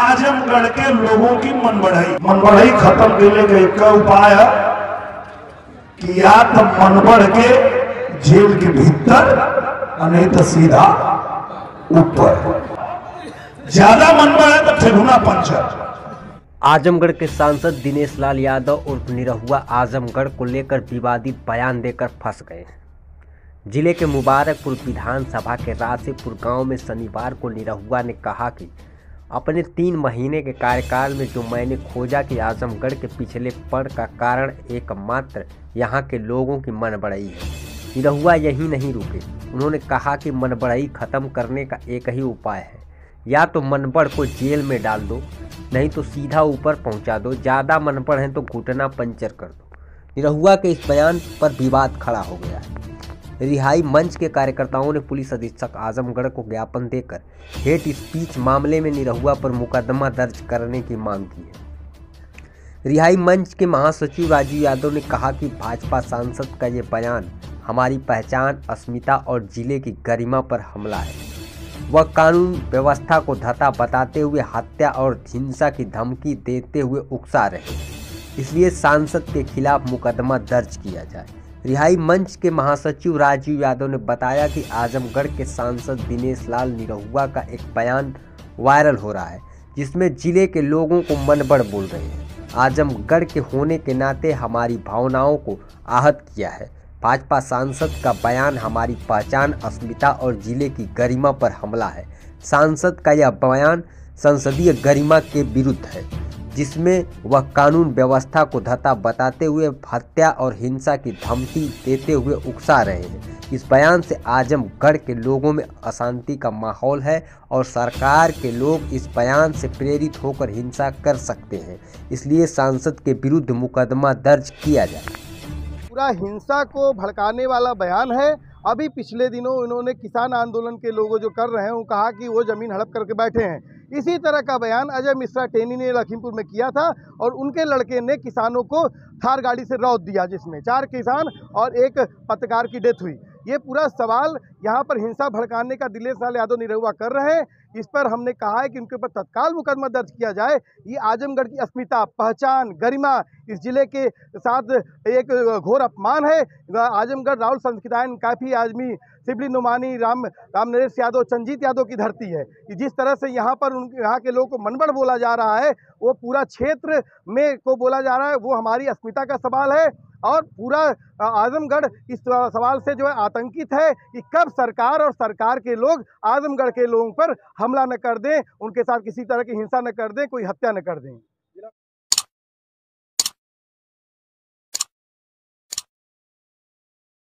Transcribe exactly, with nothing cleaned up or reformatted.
आजमगढ़ के लोगों की मनबढ़ाई मनबढ़ाई खत्म करने का एक उपाय है कि या तो मनबढ़ के जेल के भीतर नहीं तो सीधा ऊपर, ज्यादा मनबढ़ है तो ठेहुना पंचर। आजमगढ़ के सांसद दिनेश लाल यादव उर्फ निरहुआ आजमगढ़ को लेकर विवादित बयान देकर फंस गए। जिले के मुबारकपुर विधानसभा के राशेपुर गांव में शनिवार को निरहुआ ने कहा कि अपने तीन महीने के कार्यकाल में जो मैंने खोजा कि आजमगढ़ के पिछलेपन का कारण एकमात्र यहां के लोगों की मनबड़ाई है। निरहुआ यहीं नहीं रुके, उन्होंने कहा कि मनबड़ाई खत्म करने का एक ही उपाय है, या तो मनबड़ को जेल में डाल दो, नहीं तो सीधा ऊपर पहुंचा दो, ज़्यादा मनपड़ हैं तो घुटना पंचर कर दो। निरहुआ के इस बयान पर विवाद खड़ा हो गया है। रिहाई मंच के कार्यकर्ताओं ने पुलिस अधीक्षक आजमगढ़ को ज्ञापन देकर हेट स्पीच मामले में निरहुआ पर मुकदमा दर्ज करने की मांग की है। रिहाई मंच के महासचिव राजीव यादव ने कहा कि भाजपा सांसद का ये बयान हमारी पहचान, अस्मिता और जिले की गरिमा पर हमला है। वह कानून व्यवस्था को धता बताते हुए हत्या और हिंसा की धमकी देते हुए उकसा रहे, इसलिए सांसद के खिलाफ मुकदमा दर्ज किया जाए। रिहाई मंच के महासचिव राजीव यादव ने बताया कि आजमगढ़ के सांसद दिनेश लाल निरहुआ का एक बयान वायरल हो रहा है जिसमें जिले के लोगों को मनबड़ बोल रहे हैं। आजमगढ़ के होने के नाते हमारी भावनाओं को आहत किया है। भाजपा सांसद का बयान हमारी पहचान, अस्मिता और जिले की गरिमा पर हमला है। सांसद का यह बयान संसदीय गरिमा के विरुद्ध है, जिसमें वह कानून व्यवस्था को धता बताते हुए हत्या और हिंसा की धमकी देते हुए उकसा रहे हैं। इस बयान से आजमगढ़ के लोगों में अशांति का माहौल है और सरकार के लोग इस बयान से प्रेरित होकर हिंसा कर सकते हैं, इसलिए सांसद के विरुद्ध मुकदमा दर्ज किया जाए। पूरा हिंसा को भड़काने वाला बयान है। अभी पिछले दिनों इन्होंने किसान आंदोलन के लोगों जो कर रहे हैं वो कहा कि वो ज़मीन हड़प करके बैठे हैं। इसी तरह का बयान अजय मिश्रा टेनी ने लखीमपुर में किया था और उनके लड़के ने किसानों को थार गाड़ी से रौद दिया जिसमें चार किसान और एक पत्रकार की डेथ हुई। ये पूरा सवाल यहाँ पर हिंसा भड़काने का दिनेश लाल यादव निरहुआ कर रहे हैं। इस पर हमने कहा है कि उनके ऊपर तत्काल मुकदमा दर्ज किया जाए। ये आजमगढ़ की अस्मिता, पहचान, गरिमा, इस जिले के साथ एक घोर अपमान है। आजमगढ़ राहुल संस्कृतायन, काफ़ी आदमी, सिबली नुमानी, राम राम नरेश यादव, चंजीत यादव की धरती है। जिस तरह से यहाँ पर उन यहाँ के लोगों को मनबड़ बोला जा रहा है, वो पूरा क्षेत्र में को बोला जा रहा है, वो हमारी अस्मिता का सवाल है और पूरा आजमगढ़ इस सवाल से जो है आतंकित है कि कब सरकार और सरकार के लोग आजमगढ़ के लोगों पर हमला न कर दें, उनके साथ किसी तरह की हिंसा न कर दें, कोई हत्या न कर दें।